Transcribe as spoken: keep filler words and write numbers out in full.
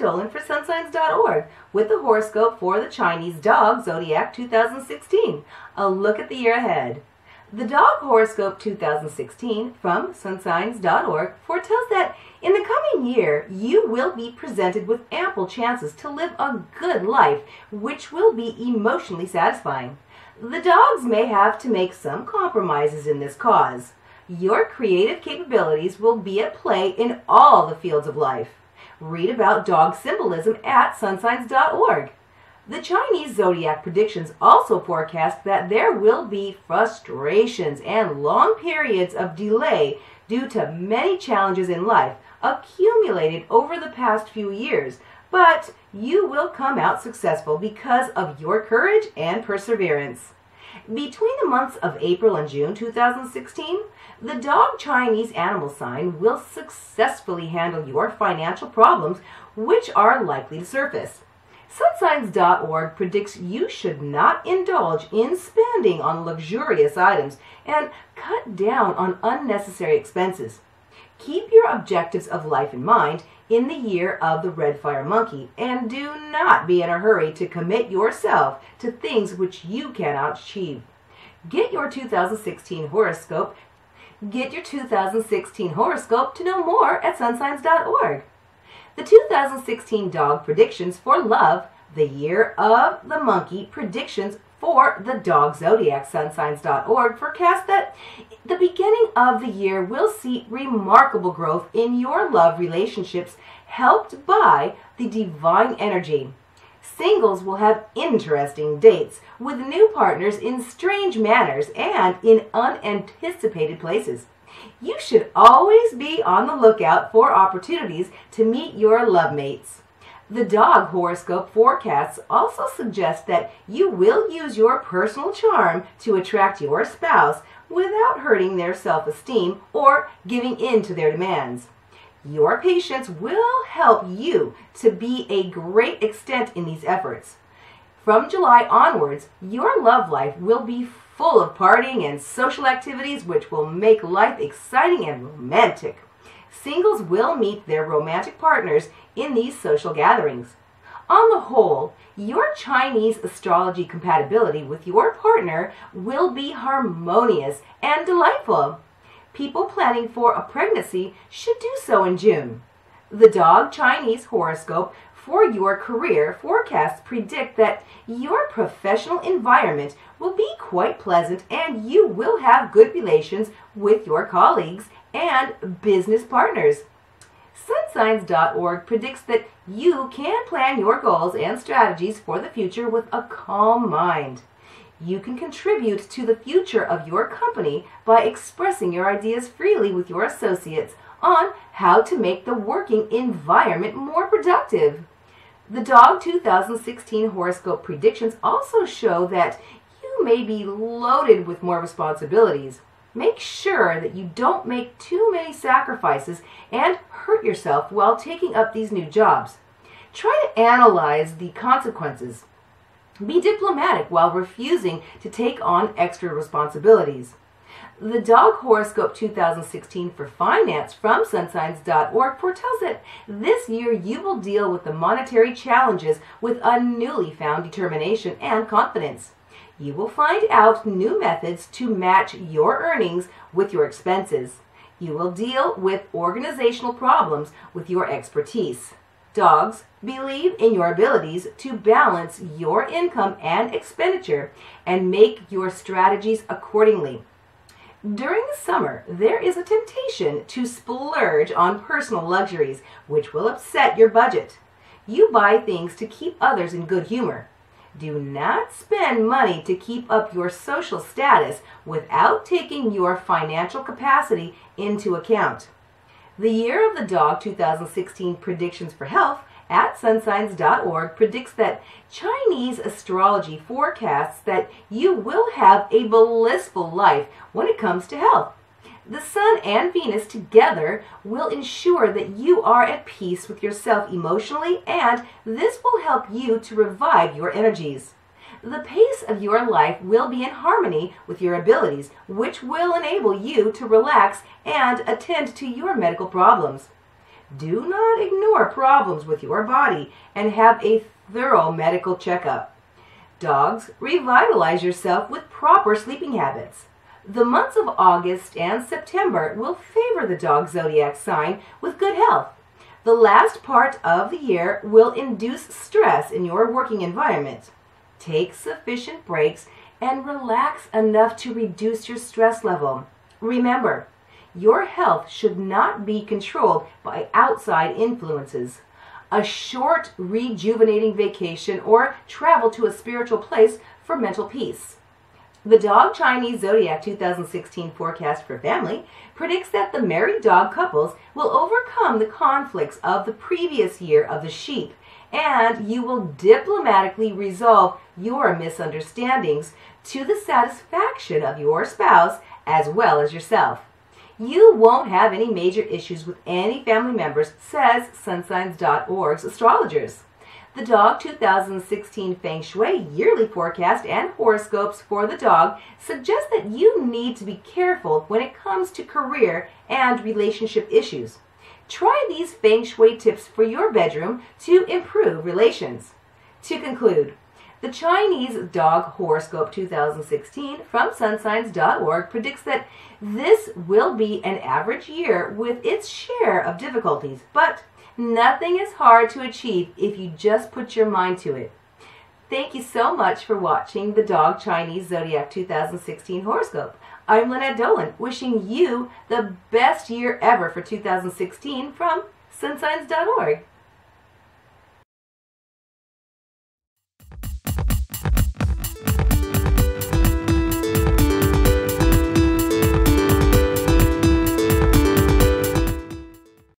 Lynette Dolan for sun signs dot org with the horoscope for the Chinese Dog Zodiac two thousand sixteen, a look at the year ahead. The Dog Horoscope two thousand sixteen from sun signs dot org foretells that in the coming year, you will be presented with ample chances to live a good life, which will be emotionally satisfying. The dogs may have to make some compromises in this cause. Your creative capabilities will be at play in all the fields of life. Read about dog symbolism at sun signs dot org. The Chinese zodiac predictions also forecast that there will be frustrations and long periods of delay due to many challenges in life accumulated over the past few years, but you will come out successful because of your courage and perseverance. Between the months of April and June two thousand sixteen, the dog Chinese animal sign will successfully handle your financial problems, which are likely to surface. sun signs dot org predicts you should not indulge in spending on luxurious items and cut down on unnecessary expenses. Keep your objectives of life in mind in the year of the red fire monkey, and do not be in a hurry to commit yourself to things which you cannot achieve. Get your two thousand sixteen horoscope. Get your two thousand sixteen horoscope to know more at sun signs dot org. The two thousand sixteen dog predictions for love, the year of the monkey predictions for the dog zodiac, sun signs dot org forecast that the beginning of the year will see remarkable growth in your love relationships, helped by the divine energy. Singles will have interesting dates with new partners in strange manners and in unanticipated places. You should always be on the lookout for opportunities to meet your love mates. The dog horoscope forecasts also suggest that you will use your personal charm to attract your spouse without hurting their self-esteem or giving in to their demands. Your patience will help you to be a great extent in these efforts. From July onwards, your love life will be full of partying and social activities, which will make life exciting and romantic. Singles will meet their romantic partners in these social gatherings. On the whole, your Chinese astrology compatibility with your partner will be harmonious and delightful. People planning for a pregnancy should do so in June. The dog Chinese horoscope for your career forecasts predict that your professional environment will be quite pleasant, and you will have good relations with your colleagues and business partners. sun signs dot org predicts that you can plan your goals and strategies for the future with a calm mind. You can contribute to the future of your company by expressing your ideas freely with your associates on how to make the working environment more productive. The dog two thousand sixteen horoscope predictions also show that you may be loaded with more responsibilities. Make sure that you don't make too many sacrifices and hurt yourself while taking up these new jobs. Try to analyze the consequences. Be diplomatic while refusing to take on extra responsibilities. The Dog Horoscope two thousand sixteen for Finance from sun signs dot org foretells that this year you will deal with the monetary challenges with a newly found determination and confidence. You will find out new methods to match your earnings with your expenses. You will deal with organizational problems with your expertise. Dogs believe in your abilities to balance your income and expenditure and make your strategies accordingly. During the summer, there is a temptation to splurge on personal luxuries, which will upset your budget. You buy things to keep others in good humor. Do not spend money to keep up your social status without taking your financial capacity into account. The Year of the Dog two thousand sixteen predictions for health at sun signs dot org predicts that Chinese astrology forecasts that you will have a blissful life when it comes to health. The Sun and Venus together will ensure that you are at peace with yourself emotionally, and this will help you to revive your energies. The pace of your life will be in harmony with your abilities, which will enable you to relax and attend to your medical problems. Do not ignore problems with your body and have a thorough medical checkup. Dogs, revitalize yourself with proper sleeping habits. The months of August and September will favor the dog zodiac sign with good health. The last part of the year will induce stress in your working environment. Take sufficient breaks and relax enough to reduce your stress level. Remember, your health should not be controlled by outside influences. A short rejuvenating vacation or travel to a spiritual place for mental peace. The Dog Chinese Zodiac two thousand sixteen forecast for family predicts that the married dog couples will overcome the conflicts of the previous year of the sheep, and you will diplomatically resolve your misunderstandings to the satisfaction of your spouse as well as yourself. You won't have any major issues with any family members, says Sun Signs dot org's astrologers. The Dog two thousand sixteen Feng Shui yearly forecast and horoscopes for the dog suggest that you need to be careful when it comes to career and relationship issues. Try these Feng Shui tips for your bedroom to improve relations. To conclude, the Chinese Dog Horoscope two thousand sixteen from Sun Signs dot org predicts that this will be an average year with its share of difficulties, but nothing is hard to achieve if you just put your mind to it. Thank you so much for watching the Dog Chinese Zodiac two thousand sixteen Horoscope. I'm Lynette Dolan, wishing you the best year ever for two thousand sixteen from Sun Signs dot org.